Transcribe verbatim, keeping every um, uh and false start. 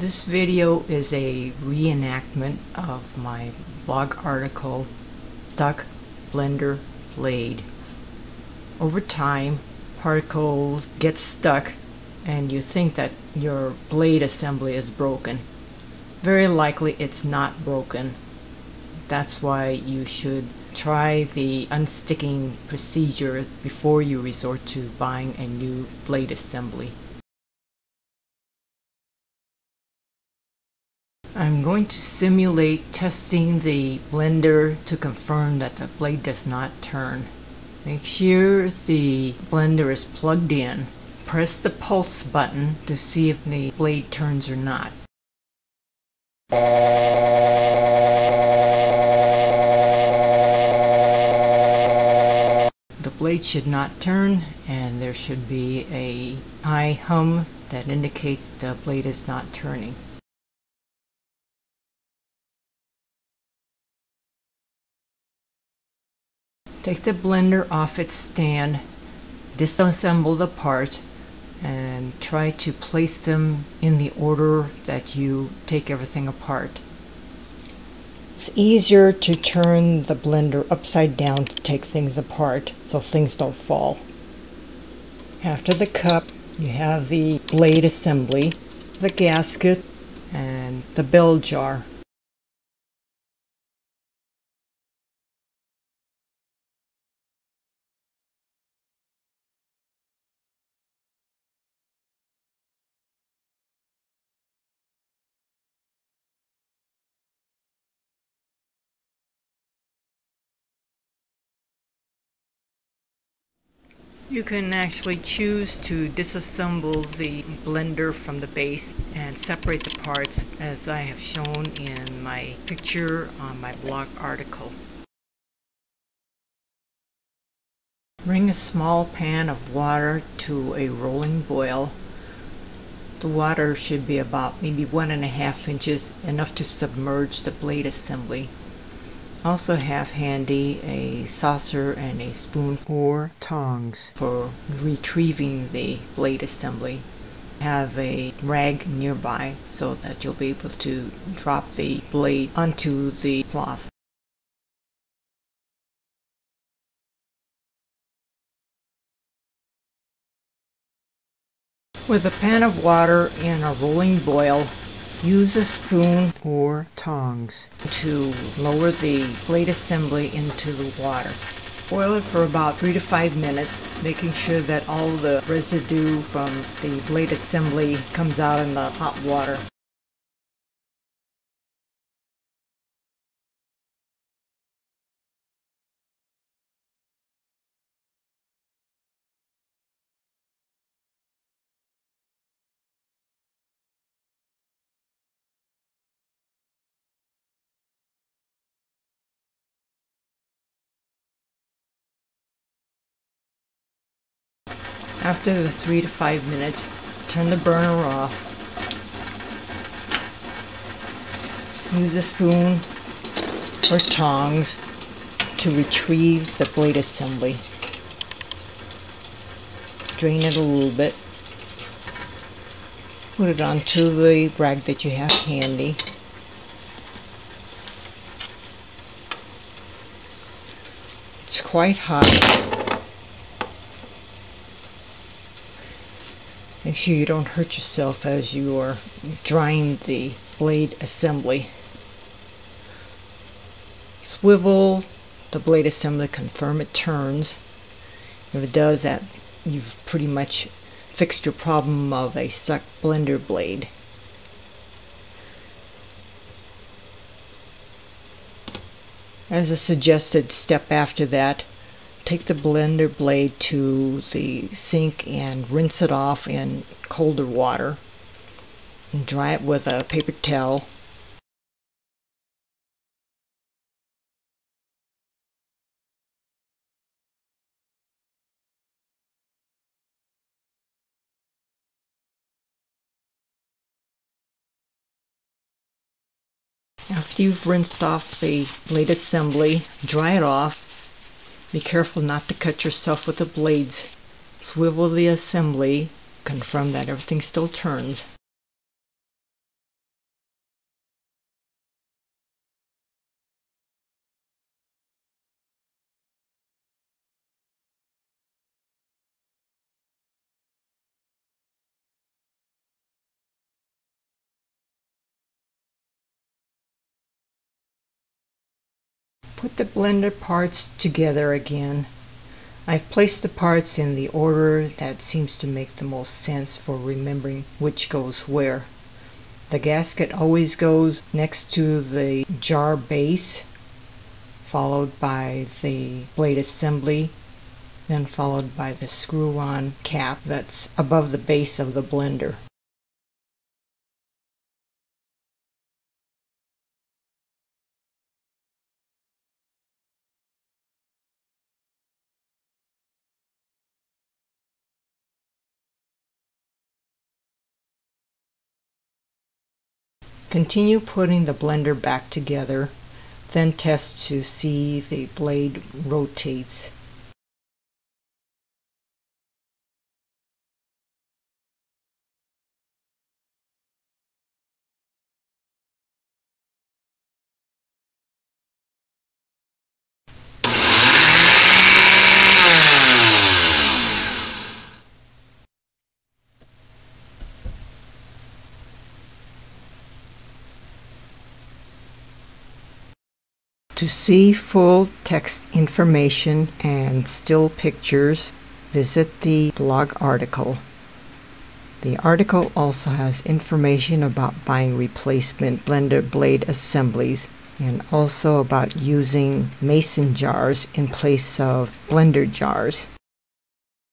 This video is a reenactment of my blog article, Stuck Blender Blade. Over time, particles get stuck and you think that your blade assembly is broken. Very likely it's not broken. That's why you should try the unsticking procedure before you resort to buying a new blade assembly. I'm going to simulate testing the blender to confirm that the blade does not turn. Make sure the blender is plugged in. Press the pulse button to see if the blade turns or not. The blade should not turn, and there should be a high hum that indicates the blade is not turning. Take the blender off its stand, disassemble the parts, and try to place them in the order that you take everything apart. It's easier to turn the blender upside down to take things apart so things don't fall. After the cup, you have the blade assembly, the gasket, and the bell jar. You can actually choose to disassemble the blender from the base and separate the parts as I have shown in my picture on my blog article. Bring a small pan of water to a rolling boil. The water should be about maybe one and a half inches, enough to submerge the blade assembly. Also have handy a saucer and a spoon or tongs for retrieving the blade assembly. Have a rag nearby so that you'll be able to drop the blade onto the cloth. With a pan of water and a rolling boil, use a spoon or tongs to lower the blade assembly into the water. Boil it for about three to five minutes, making sure that all the residue from the blade assembly comes out in the hot water. After the three to five minutes, turn the burner off. Use a spoon or tongs to retrieve the blade assembly. Drain it a little bit. Put it onto the rag that you have handy. It's quite hot. Make sure you don't hurt yourself as you are drying the blade assembly. Swivel the blade assembly, confirm it turns. If it does that, you've pretty much fixed your problem of a stuck blender blade. As a suggested step after that, take the blender blade to the sink and rinse it off in colder water. And dry it with a paper towel. After you've rinsed off the blade assembly, dry it off. Be careful not to cut yourself with the blades. Swivel the assembly, confirm that everything still turns. put the blender parts together again. I've placed the parts in the order that seems to make the most sense for remembering which goes where. The gasket always goes next to the jar base, followed by the blade assembly, then followed by the screw-on cap that's above the base of the blender. Continue putting the blender back together, then test to see the blade rotates. To see full text information and still pictures, visit the blog article. The article also has information about buying replacement blender blade assemblies and also about using mason jars in place of blender jars.